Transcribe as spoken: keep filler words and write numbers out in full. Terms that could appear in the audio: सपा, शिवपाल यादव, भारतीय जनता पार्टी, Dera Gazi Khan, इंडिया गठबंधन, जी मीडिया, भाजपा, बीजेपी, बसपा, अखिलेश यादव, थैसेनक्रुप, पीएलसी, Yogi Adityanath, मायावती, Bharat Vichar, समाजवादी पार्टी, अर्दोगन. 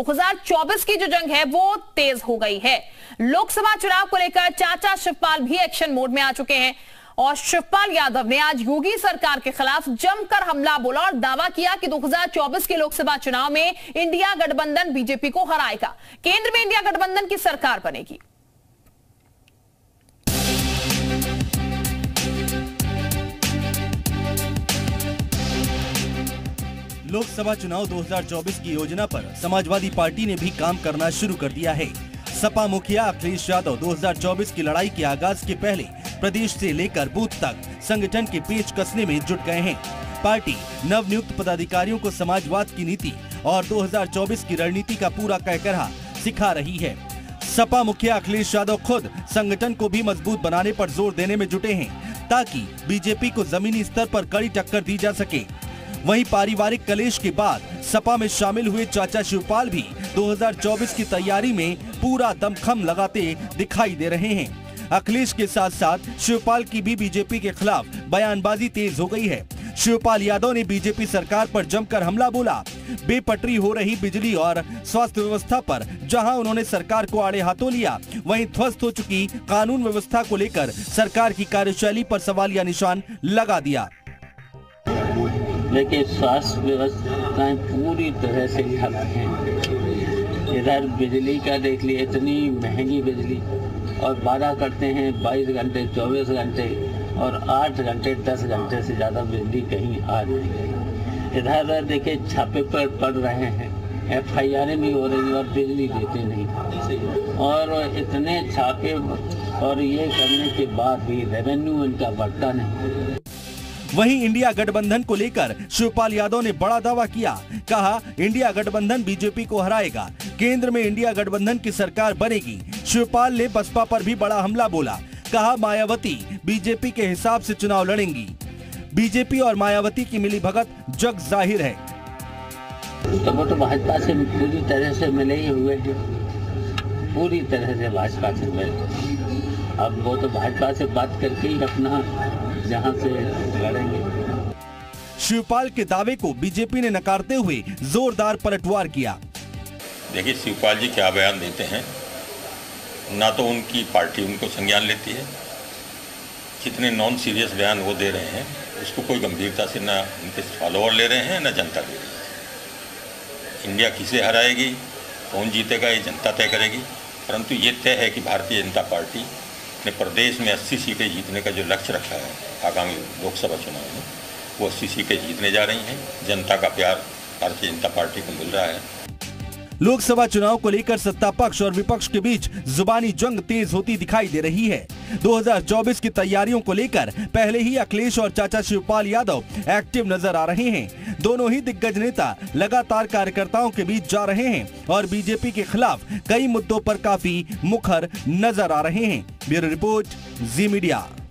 दो हज़ार चौबीस की जो जंग है वो तेज हो गई है। लोकसभा चुनाव को लेकर चाचा शिवपाल भी एक्शन मोड में आ चुके हैं और शिवपाल यादव ने आज योगी सरकार के खिलाफ जमकर हमला बोला और दावा किया कि दो हज़ार चौबीस के लोकसभा चुनाव में इंडिया गठबंधन बीजेपी को हराएगा, केंद्र में इंडिया गठबंधन की सरकार बनेगी। लोकसभा चुनाव दो हज़ार चौबीस की योजना पर समाजवादी पार्टी ने भी काम करना शुरू कर दिया है। सपा मुखिया अखिलेश यादव दो हज़ार चौबीस की लड़ाई के आगाज के पहले प्रदेश से लेकर बूथ तक संगठन के पेच कसने में जुट गए हैं। पार्टी नवनियुक्त पदाधिकारियों को समाजवाद की नीति और दो हज़ार चौबीस की रणनीति का पूरा कहकरहा सिखा रही है। सपा मुखिया अखिलेश यादव खुद संगठन को भी मजबूत बनाने पर जोर देने में जुटे हैं ताकि बीजेपी को जमीनी स्तर पर कड़ी टक्कर दी जा सके। वहीं पारिवारिक कलेश के बाद सपा में शामिल हुए चाचा शिवपाल भी दो हज़ार चौबीस की तैयारी में पूरा दमखम लगाते दिखाई दे रहे हैं। अखिलेश के साथ साथ शिवपाल की भी बीजेपी के खिलाफ बयानबाजी तेज हो गई है। शिवपाल यादव ने बीजेपी सरकार पर जमकर हमला बोला। बेपटरी हो रही बिजली और स्वास्थ्य व्यवस्था पर जहां उन्होंने सरकार को आड़े हाथों लिया, वहीं ध्वस्त हो चुकी कानून व्यवस्था को लेकर सरकार की कार्यशैली पर सवालिया निशान लगा दिया। लेकिन स्वास्थ्य व्यवस्थाएं पूरी तरह से खराब हैं। इधर बिजली का देख लिए, इतनी महंगी बिजली और बारह करते हैं बाईस घंटे, चौबीस घंटे और आठ घंटे, दस घंटे से ज़्यादा बिजली कहीं आ नहीं। इधर देखे छापे पर पड़ रहे हैं, एफ आई आरें भी हो रही और बिजली देते नहीं। और इतने छापे और ये करने के बाद भी रेवेन्यू इनका बढ़ता नहीं। वहीं इंडिया गठबंधन को लेकर शिवपाल यादव ने बड़ा दावा किया। कहा, इंडिया गठबंधन बीजेपी को हराएगा, केंद्र में इंडिया गठबंधन की सरकार बनेगी। शिवपाल ने बसपा पर भी बड़ा हमला बोला। कहा, मायावती बीजेपी के हिसाब से चुनाव लड़ेंगी। बीजेपी और मायावती की मिलीभगत जग जाहिर है। तो वो तो भाजपा से पूरी तरह से मिले ही हुए हैं, पूरी तरह से भाजपा से मिले। अब वो तो भाजपा से बात करके ही अपना जहां से लड़ेंगे। शिवपाल के दावे को बीजेपी ने नकारते हुए जोरदार पलटवार किया। देखिए, शिवपाल जी क्या बयान देते हैं, ना तो उनकी पार्टी उनको संज्ञान लेती है। कितने नॉन सीरियस बयान वो दे रहे हैं, उसको कोई गंभीरता से ना उनके फॉलोअर ले रहे हैं ना जनता ले रही है। इंडिया किसे हराएगी, कौन जीतेगा, ये जनता तय करेगी। परंतु ये तय है कि भारतीय जनता पार्टी ने प्रदेश में अस्सी सीटें जीतने का जो लक्ष्य रखा है आगामी लोकसभा चुनाव में, वो अस्सी सीटें जीतने जा रही हैं। जनता का प्यार भारतीय जनता पार्टी को मिल रहा है। लोकसभा चुनाव को लेकर सत्ता पक्ष और विपक्ष के बीच जुबानी जंग तेज होती दिखाई दे रही है। दो हज़ार चौबीस की तैयारियों को लेकर पहले ही अखिलेश और चाचा शिवपाल यादव एक्टिव नजर आ रहे हैं। दोनों ही दिग्गज नेता लगातार कार्यकर्ताओं के बीच जा रहे हैं और बीजेपी के खिलाफ कई मुद्दों पर काफी मुखर नजर आ रहे हैं। Bureau report, जी मीडिया।